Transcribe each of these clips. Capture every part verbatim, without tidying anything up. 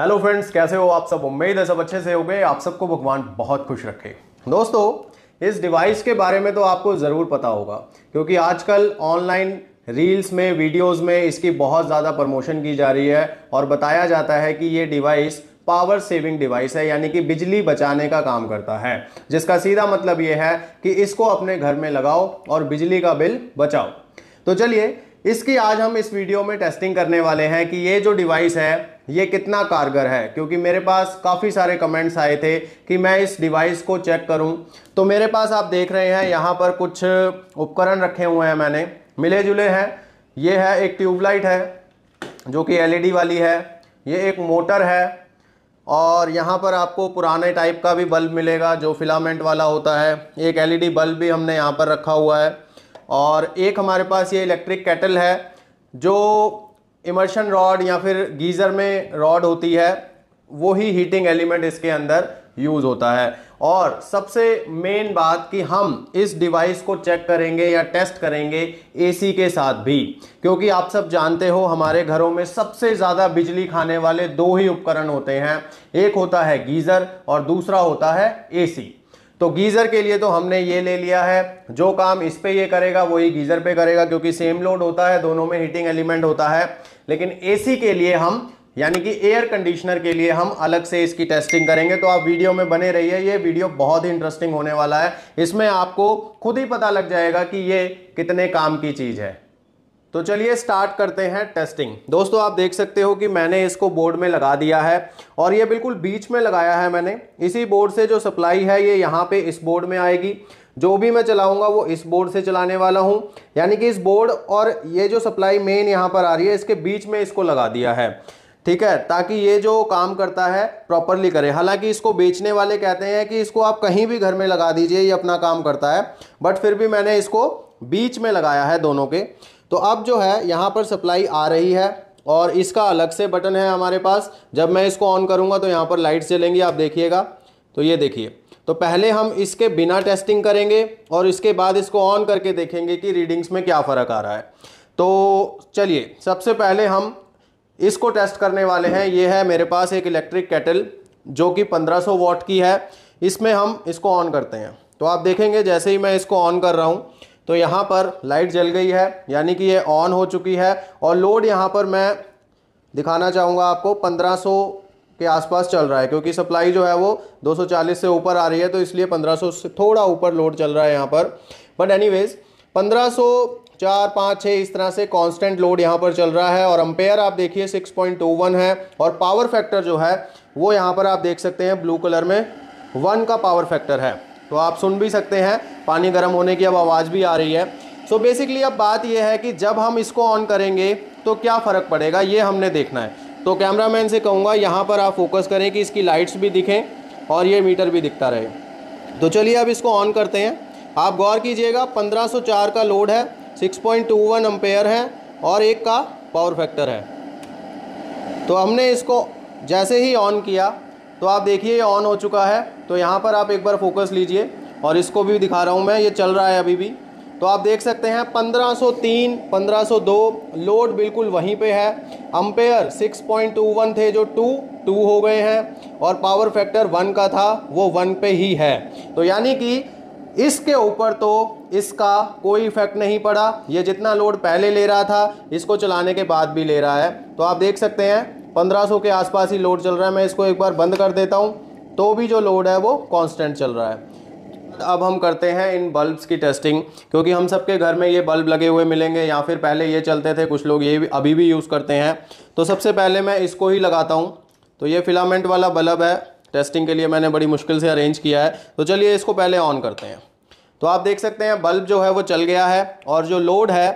Hello friends, कैसे हो आप सब? उम्मीद है सब अच्छे से हो गए। आप सबको भगवान बहुत खुश रखे। दोस्तों, इस डिवाइस के बारे में तो आपको ज़रूर पता होगा, क्योंकि आजकल ऑनलाइन रील्स में, वीडियोस में इसकी बहुत ज़्यादा प्रमोशन की जा रही है और बताया जाता है कि ये डिवाइस पावर सेविंग डिवाइस है, यानी कि बिजली बचाने का काम करता है, जिसका सीधा मतलब ये है कि इसको अपने घर में लगाओ और बिजली का बिल बचाओ। तो चलिए, इसकी आज हम इस वीडियो में टेस्टिंग करने वाले हैं कि ये जो डिवाइस है ये कितना कारगर है, क्योंकि मेरे पास काफ़ी सारे कमेंट्स आए थे कि मैं इस डिवाइस को चेक करूं। तो मेरे पास आप देख रहे हैं यहाँ पर कुछ उपकरण रखे हुए हैं, मैंने मिले जुले हैं। ये है एक ट्यूबलाइट है जो कि एल ई डी वाली है, ये एक मोटर है, और यहाँ पर आपको पुराने टाइप का भी बल्ब मिलेगा जो फिलामेंट वाला होता है। एक एल ई डी बल्ब भी हमने यहाँ पर रखा हुआ है, और एक हमारे पास ये इलेक्ट्रिक केटल है जो इमर्शन रॉड या फिर गीज़र में रॉड होती है, वो ही हीटिंग एलिमेंट इसके अंदर यूज़ होता है। और सबसे मेन बात कि हम इस डिवाइस को चेक करेंगे या टेस्ट करेंगे एसी के साथ भी, क्योंकि आप सब जानते हो हमारे घरों में सबसे ज़्यादा बिजली खाने वाले दो ही उपकरण होते हैं, एक होता है गीज़र और दूसरा होता है एसी। तो गीज़र के लिए तो हमने ये ले लिया है, जो काम इस पे ये करेगा वही गीज़र पे करेगा, क्योंकि सेम लोड होता है, दोनों में हीटिंग एलिमेंट होता है। लेकिन एसी के लिए हम, यानी कि एयर कंडीशनर के लिए हम अलग से इसकी टेस्टिंग करेंगे। तो आप वीडियो में बने रहिए, ये वीडियो बहुत ही इंटरेस्टिंग होने वाला है। इसमें आपको खुद ही पता लग जाएगा कि ये कितने काम की चीज़ है। तो चलिए स्टार्ट करते हैं टेस्टिंग। दोस्तों, आप देख सकते हो कि मैंने इसको बोर्ड में लगा दिया है, और ये बिल्कुल बीच में लगाया है मैंने। इसी बोर्ड से जो सप्लाई है ये यहाँ पे इस बोर्ड में आएगी, जो भी मैं चलाऊंगा वो इस बोर्ड से चलाने वाला हूँ, यानी कि इस बोर्ड और ये जो सप्लाई मेन यहाँ पर आ रही है इसके बीच में इसको लगा दिया है, ठीक है, ताकि ये जो काम करता है प्रॉपरली करे। हालांकि इसको बेचने वाले कहते हैं कि इसको आप कहीं भी घर में लगा दीजिए, ये अपना काम करता है, बट फिर भी मैंने इसको बीच में लगाया है दोनों के। तो अब जो है यहाँ पर सप्लाई आ रही है, और इसका अलग से बटन है हमारे पास। जब मैं इसको ऑन करूँगा तो यहाँ पर लाइट्स जलेंगी, आप देखिएगा। तो ये देखिए, तो पहले हम इसके बिना टेस्टिंग करेंगे और इसके बाद इसको ऑन करके देखेंगे कि रीडिंग्स में क्या फ़र्क आ रहा है। तो चलिए, सबसे पहले हम इसको टेस्ट करने वाले हैं। ये है मेरे पास एक इलेक्ट्रिक केटल जो कि पंद्रह सौ वॉट की है, इसमें हम इसको ऑन करते हैं। तो आप देखेंगे जैसे ही मैं इसको ऑन कर रहा हूँ तो यहाँ पर लाइट जल गई है, यानी कि ये ऑन हो चुकी है। और लोड यहाँ पर मैं दिखाना चाहूँगा आपको पंद्रह सौ के आसपास चल रहा है, क्योंकि सप्लाई जो है वो दो सौ चालीस से ऊपर आ रही है, तो इसलिए पंद्रह सौ से थोड़ा ऊपर लोड चल रहा है यहाँ पर। बट एनीवेज, पंद्रह सौ चार पाँच छः इस तरह से कांस्टेंट लोड यहाँ पर चल रहा है। और अम्पेयर आप देखिए सिक्स पॉइंट टू वन है, और पावर फैक्टर जो है वो यहाँ पर आप देख सकते हैं ब्लू कलर में वन का पावर फैक्टर है। तो आप सुन भी सकते हैं, पानी गर्म होने की अब आवाज़ भी आ रही है। सो so बेसिकली अब बात यह है कि जब हम इसको ऑन करेंगे तो क्या फ़र्क पड़ेगा, ये हमने देखना है। तो कैमरामैन से कहूँगा यहाँ पर आप फोकस करें कि इसकी लाइट्स भी दिखें और ये मीटर भी दिखता रहे। तो चलिए अब इसको ऑन करते हैं। आप गौर कीजिएगा, पंद्रह सौ चार का लोड है, six point two one ampere है और एक का पावर फैक्टर है। तो हमने इसको जैसे ही ऑन किया तो आप देखिए ये ऑन हो चुका है। तो यहाँ पर आप एक बार फोकस लीजिए, और इसको भी दिखा रहा हूँ मैं, ये चल रहा है अभी भी। तो आप देख सकते हैं पंद्रह सौ तीन, पंद्रह सौ दो लोड बिल्कुल वहीं पे है। Ampere six point two one थे जो टू टू हो गए हैं, और पावर फैक्टर वन का था वो वन पे ही है। तो यानी कि इसके ऊपर तो इसका कोई इफेक्ट नहीं पड़ा, ये जितना लोड पहले ले रहा था इसको चलाने के बाद भी ले रहा है। तो आप देख सकते हैं पंद्रह सौ के आसपास ही लोड चल रहा है। मैं इसको एक बार बंद कर देता हूँ, तो भी जो लोड है वो कांस्टेंट चल रहा है। अब हम करते हैं इन बल्ब्स की टेस्टिंग, क्योंकि हम सबके घर में ये बल्ब लगे हुए मिलेंगे, या फिर पहले ये चलते थे, कुछ लोग ये भी, अभी भी यूज़ करते हैं। तो सबसे पहले मैं इसको ही लगाता हूँ। तो ये फिलामेंट वाला बल्ब है, टेस्टिंग के लिए मैंने बड़ी मुश्किल से अरेंज किया है। तो चलिए इसको पहले ऑन करते हैं। तो आप देख सकते हैं बल्ब जो है वो चल गया है, और जो लोड है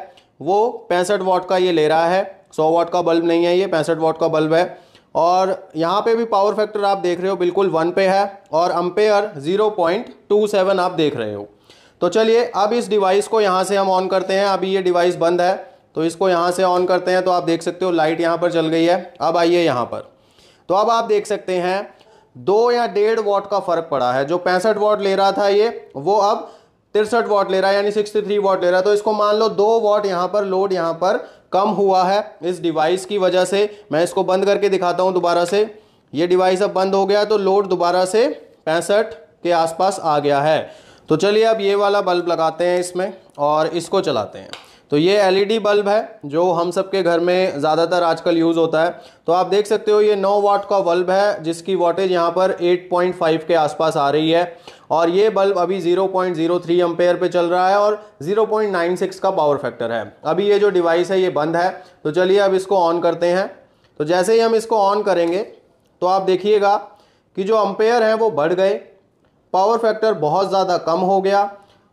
वो पैंसठ वाट का ये ले रहा है। सौ वाट का बल्ब नहीं है ये, पैंसठ वाट का बल्ब है। और यहाँ पे भी पावर फैक्टर आप देख रहे हो बिल्कुल वन पे है, और ampere zero point two seven आप देख रहे हो। तो चलिए अब इस डिवाइस को यहाँ से हम ऑन करते हैं। अभी ये डिवाइस बंद है, तो इसको यहाँ से ऑन करते हैं। तो आप देख सकते हो लाइट यहाँ पर चल गई है। अब आइए यहाँ पर, तो अब आप देख सकते हैं दो या डेढ़ वाट का फ़र्क पड़ा है। जो पैंसठ वाट ले रहा था ये, वो अब तिरसठ वाट ले रहा है, यानी तिरसठ वाट ले रहा है। तो इसको मान लो दो वाट यहाँ पर लोड यहाँ पर कम हुआ है इस डिवाइस की वजह से। मैं इसको बंद करके दिखाता हूँ दोबारा से। ये डिवाइस अब बंद हो गया तो लोड दोबारा से पैंसठ के आसपास आ गया है। तो चलिए अब ये वाला बल्ब लगाते हैं इसमें और इसको चलाते हैं। तो ये एलईडी बल्ब है जो हम सब के घर में ज़्यादातर आजकल यूज़ होता है। तो आप देख सकते हो ये नौ वाट का बल्ब है जिसकी वाटेज यहाँ पर आठ पॉइंट पाँच के आसपास आ रही है और ये बल्ब अभी zero point zero three ampere पे चल रहा है और ज़ीरो पॉइंट नाइन सिक्स का पावर फैक्टर है। अभी ये जो डिवाइस है ये बंद है। तो चलिए अब इसको ऑन करते हैं। तो जैसे ही हम इसको ऑन करेंगे तो आप देखिएगा कि जो एम्पेयर हैं वो बढ़ गए, पावर फैक्टर बहुत ज़्यादा कम हो गया,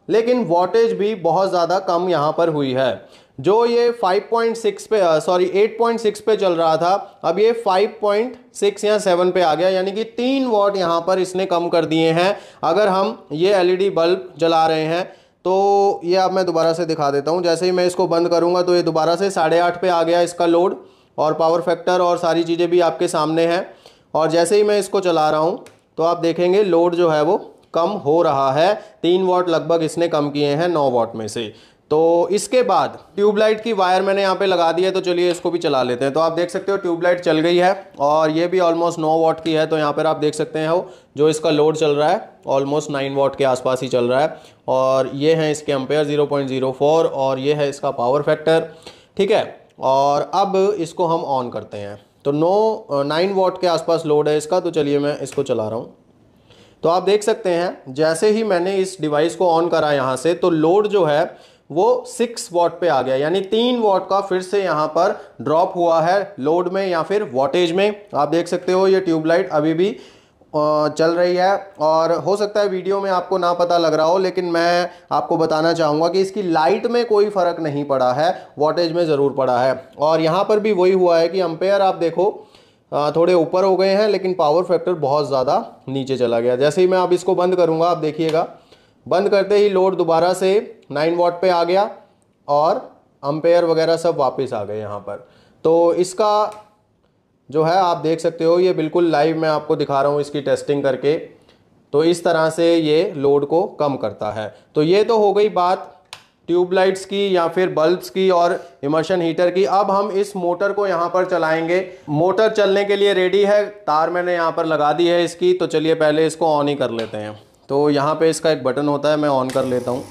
लेकिन वॉटेज भी बहुत ज़्यादा कम यहाँ पर हुई है। जो ये पाँच पॉइंट सिक्स पे सॉरी आठ पॉइंट सिक्स पे चल रहा था अब ये पाँच पॉइंट सिक्स या सात पे आ गया, यानी कि तीन वॉट यहाँ पर इसने कम कर दिए हैं अगर हम ये एलईडी बल्ब जला रहे हैं। तो ये अब मैं दोबारा से दिखा देता हूँ। जैसे ही मैं इसको बंद करूँगा तो ये दोबारा से साढ़े आठ पे आ गया इसका लोड और पावर फैक्टर और सारी चीज़ें भी आपके सामने हैं। और जैसे ही मैं इसको चला रहा हूँ तो आप देखेंगे लोड जो है वो कम हो रहा है, तीन वाट लगभग इसने कम किए हैं नौ वाट में से। तो इसके बाद ट्यूबलाइट की वायर मैंने यहाँ पे लगा दी है तो चलिए इसको भी चला लेते हैं। तो आप देख सकते हो ट्यूबलाइट चल गई है और ये भी ऑलमोस्ट नौ वाट की है। तो यहाँ पर आप देख सकते हैं वो जो इसका लोड चल रहा है ऑलमोस्ट नाइन वाट के आसपास ही चल रहा है और ये हैं इसके ampere zero point zero four और ये है इसका पावर फैक्टर, ठीक है। और अब इसको हम ऑन करते हैं तो नौ नाइन वाट के आसपास लोड है इसका। तो चलिए मैं इसको चला रहा हूँ। तो आप देख सकते हैं जैसे ही मैंने इस डिवाइस को ऑन करा यहाँ से तो लोड जो है वो सिक्स वाट पे आ गया, यानी तीन वाट का फिर से यहाँ पर ड्रॉप हुआ है लोड में या फिर वॉटेज में। आप देख सकते हो ये ट्यूबलाइट अभी भी चल रही है और हो सकता है वीडियो में आपको ना पता लग रहा हो, लेकिन मैं आपको बताना चाहूँगा कि इसकी लाइट में कोई फ़र्क नहीं पड़ा है, वॉटेज में ज़रूर पड़ा है। और यहाँ पर भी वही हुआ है कि एम्पेयर आप देखो थोड़े ऊपर हो गए हैं लेकिन पावर फैक्टर बहुत ज़्यादा नीचे चला गया। जैसे ही मैं अब इसको बंद करूँगा आप देखिएगा बंद करते ही लोड दोबारा से नाइन वाट पे आ गया और एम्पेयर वगैरह सब वापस आ गए यहाँ पर। तो इसका जो है आप देख सकते हो ये बिल्कुल लाइव मैं आपको दिखा रहा हूँ इसकी टेस्टिंग करके। तो इस तरह से ये लोड को कम करता है। तो ये तो हो गई बात ट्यूबलाइट्स की या फिर बल्ब्स की और इमर्शन हीटर की। अब हम इस मोटर को यहाँ पर चलाएंगे। मोटर चलने के लिए रेडी है, तार मैंने यहाँ पर लगा दी है इसकी। तो चलिए पहले इसको ऑन ही कर लेते हैं। तो यहाँ पे इसका एक बटन होता है, मैं ऑन कर लेता हूँ।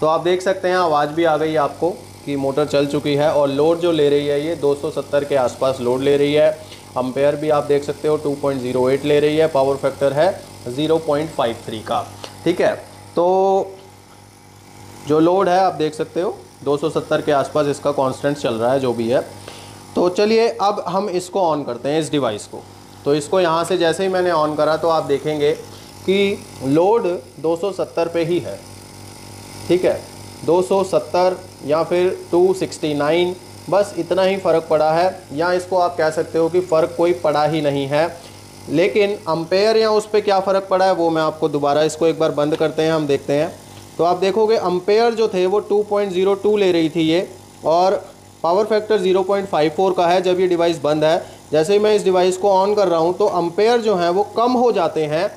तो आप देख सकते हैं आवाज़ भी आ गई आपको कि मोटर चल चुकी है और लोड जो ले रही है ये दो सौ सत्तर के आसपास लोड ले रही है। एम्पेयर भी आप देख सकते हो टू पॉइंट ज़ीरो एट ले रही है, पावर फैक्टर है ज़ीरो पॉइंट फाइव थ्री का, ठीक है। तो जो लोड है आप देख सकते हो दो सौ सत्तर के आसपास इसका कांस्टेंट चल रहा है जो भी है। तो चलिए अब हम इसको ऑन करते हैं इस डिवाइस को। तो इसको यहाँ से जैसे ही मैंने ऑन करा तो आप देखेंगे कि लोड दो सौ सत्तर पे ही है, ठीक है। दो सौ सत्तर या फिर दो सौ उनहत्तर, बस इतना ही फ़र्क पड़ा है, या इसको आप कह सकते हो कि फ़र्क कोई पड़ा ही नहीं है। लेकिन एम्पेयर या उस पर क्या फ़र्क पड़ा है वो मैं आपको दोबारा इसको एक बार बंद करते हैं, हम देखते हैं। तो आप देखोगे एम्पेयर जो थे वो टू पॉइंट ज़ीरो टू ले रही थी ये और power factor zero point five four का है जब ये डिवाइस बंद है। जैसे ही मैं इस डिवाइस को ऑन कर रहा हूँ तो एम्पेयर जो हैं वो कम हो जाते हैं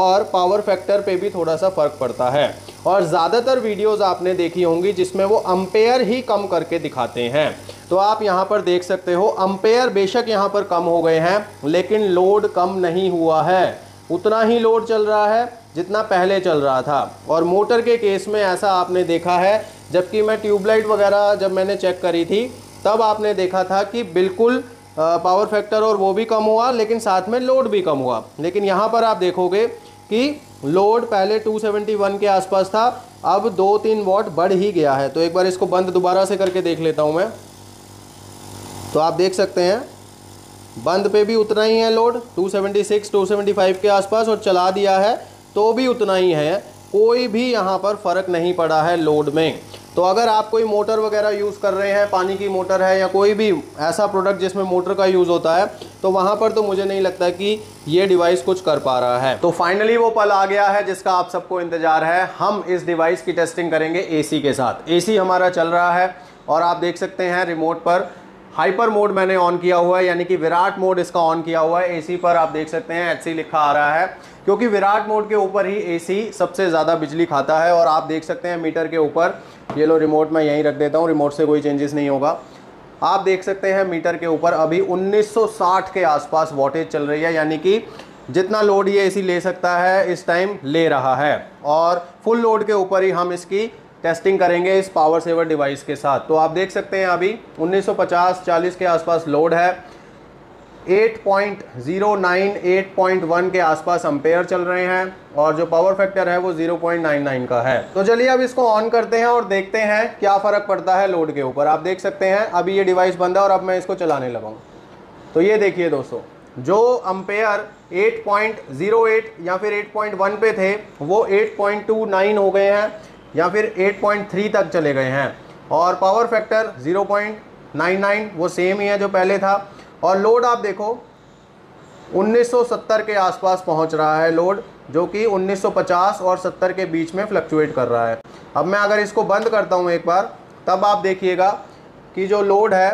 और पावर फैक्टर पे भी थोड़ा सा फ़र्क पड़ता है। और ज़्यादातर वीडियोस आपने देखी होंगी जिसमें वो एम्पेयर ही कम करके दिखाते हैं। तो आप यहाँ पर देख सकते हो एम्पेयर बेशक यहाँ पर कम हो गए हैं लेकिन लोड कम नहीं हुआ है, उतना ही लोड चल रहा है जितना पहले चल रहा था। और मोटर के केस में ऐसा आपने देखा है, जबकि मैं ट्यूबलाइट वगैरह जब मैंने चेक करी थी तब आपने देखा था कि बिल्कुल पावर फैक्टर और वो भी कम हुआ लेकिन साथ में लोड भी कम हुआ। लेकिन यहाँ पर आप देखोगे कि लोड पहले दो सौ इकहत्तर के आसपास था, अब दो तीन वाट बढ़ ही गया है। तो एक बार इसको बंद दोबारा से करके देख लेता हूँ मैं। तो आप देख सकते हैं बंद पे भी उतना ही है लोड दो सौ छिहत्तर, दो सौ पचहत्तर के आसपास, और चला दिया है तो भी उतना ही है, कोई भी यहाँ पर फ़र्क नहीं पड़ा है लोड में। तो अगर आप कोई मोटर वगैरह यूज़ कर रहे हैं, पानी की मोटर है या कोई भी ऐसा प्रोडक्ट जिसमें मोटर का यूज़ होता है, तो वहाँ पर तो मुझे नहीं लगता कि ये डिवाइस कुछ कर पा रहा है। तो फाइनली वो पल आ गया है जिसका आप सबको इंतज़ार है। हम इस डिवाइस की टेस्टिंग करेंगे एसी के साथ। एसी हमारा चल रहा है और आप देख सकते हैं रिमोट पर हाइपर मोड मैंने ऑन किया हुआ है, यानी कि विराट मोड इसका ऑन किया हुआ है। एसी पर आप देख सकते हैं एचसी लिखा आ रहा है क्योंकि विराट मोड के ऊपर ही एसी सबसे ज़्यादा बिजली खाता है। और आप देख सकते हैं मीटर के ऊपर, ये लो रिमोट मैं यहीं रख देता हूँ, रिमोट से कोई चेंजेस नहीं होगा। आप देख सकते हैं मीटर के ऊपर अभी उन्नीस सौ साठ के आसपास वॉटेज चल रही है, यानी कि जितना लोड ये एसी ले सकता है इस टाइम ले रहा है। और फुल लोड के ऊपर ही हम इसकी टेस्टिंग करेंगे इस पावर सेवर डिवाइस के साथ। तो आप देख सकते हैं अभी उन्नीस सौ पचास चालीस के आसपास लोड है, आठ पॉइंट ज़ीरो नाइन आठ पॉइंट वन के आसपास एम्पेयर चल रहे हैं और जो पावर फैक्टर है वो ज़ीरो पॉइंट नाइन नाइन का है। तो चलिए अब इसको ऑन करते हैं और देखते हैं क्या फ़र्क पड़ता है लोड के ऊपर। आप देख सकते हैं अभी ये डिवाइस बंद है और अब मैं इसको चलाने लगा हूँ। तो ये देखिए दोस्तों, जो एम्पेयर आठ पॉइंट ज़ीरो आठ या फिर आठ पॉइंट वन पे थे वो आठ पॉइंट टू नाइन हो गए हैं या फिर आठ पॉइंट थ्री तक चले गए हैं और power factor zero point nine nine वो सेम ही है जो पहले था। और लोड आप देखो उन्नीस सौ सत्तर के आसपास पहुंच रहा है लोड, जो कि उन्नीस सौ पचास और सत्तर के बीच में फ्लक्चुएट कर रहा है। अब मैं अगर इसको बंद करता हूं एक बार, तब आप देखिएगा कि जो लोड है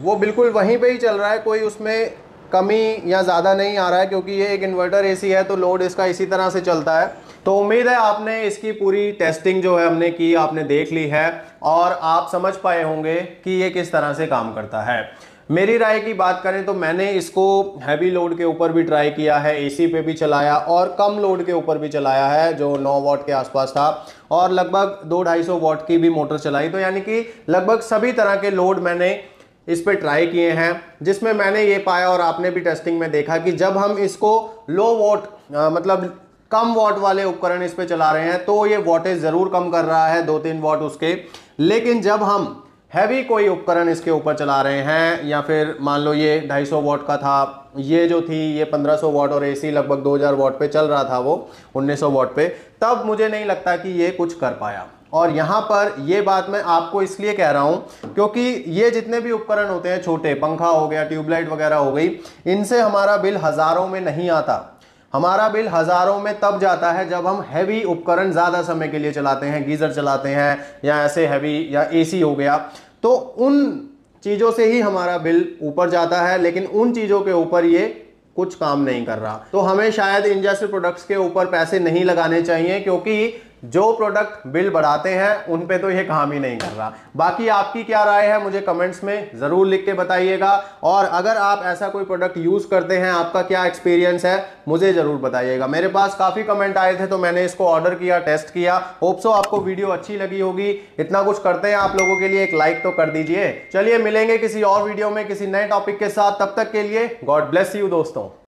वो बिल्कुल वहीं पे ही चल रहा है, कोई उसमें कमी या ज़्यादा नहीं आ रहा है, क्योंकि ये एक इन्वर्टर एसी है तो लोड इसका इसी तरह से चलता है। तो उम्मीद है आपने इसकी पूरी टेस्टिंग जो है हमने की, आपने देख ली है और आप समझ पाए होंगे कि ये किस तरह से काम करता है। मेरी राय की बात करें तो मैंने इसको हैवी लोड के ऊपर भी ट्राई किया है, एसी पे भी चलाया और कम लोड के ऊपर भी चलाया है जो नौ वाट के आसपास था, और लगभग दो ढाई सौ वाट की भी मोटर चलाई। तो यानी कि लगभग सभी तरह के लोड मैंने इस पे ट्राई किए हैं, जिसमें मैंने ये पाया और आपने भी टेस्टिंग में देखा कि जब हम इसको लो वाट मतलब कम वाट वाले उपकरण इस पे चला रहे हैं तो ये वॉटेज ज़रूर कम कर रहा है, दो तीन वाट उसके। लेकिन जब हम हैवी कोई उपकरण इसके ऊपर चला रहे हैं, या फिर मान लो ये दो सौ पचास वाट का था, ये जो थी ये पंद्रह सौ वाट और एसी लगभग दो हज़ार वाट पे चल रहा था वो उन्नीस सौ वाट पे, तब मुझे नहीं लगता कि ये कुछ कर पाया। और यहाँ पर ये बात मैं आपको इसलिए कह रहा हूँ क्योंकि ये जितने भी उपकरण होते हैं छोटे, पंखा हो गया, ट्यूबलाइट वगैरह हो गई, इनसे हमारा बिल हज़ारों में नहीं आता। हमारा बिल हज़ारों में तब जाता है जब हम हैवी उपकरण ज़्यादा समय के लिए चलाते हैं, गीज़र चलाते हैं या ऐसे हैवी, या एसी हो गया, तो उन चीज़ों से ही हमारा बिल ऊपर जाता है। लेकिन उन चीज़ों के ऊपर ये कुछ काम नहीं कर रहा। तो हमें शायद इन जैसे प्रोडक्ट्स के ऊपर पैसे नहीं लगाने चाहिए, क्योंकि जो प्रोडक्ट बिल बढ़ाते हैं उन पे तो ये काम ही नहीं कर रहा। बाकी आपकी क्या राय है मुझे कमेंट्स में ज़रूर लिख के बताइएगा, और अगर आप ऐसा कोई प्रोडक्ट यूज़ करते हैं, आपका क्या एक्सपीरियंस है मुझे ज़रूर बताइएगा। मेरे पास काफ़ी कमेंट आए थे तो मैंने इसको ऑर्डर किया, टेस्ट किया। होप सो आपको वीडियो अच्छी लगी होगी। इतना कुछ करते हैं आप लोगों के लिए, एक लाइक तो कर दीजिए। चलिए मिलेंगे किसी और वीडियो में किसी नए टॉपिक के साथ, तब तक के लिए गॉड ब्लेस यू दोस्तों।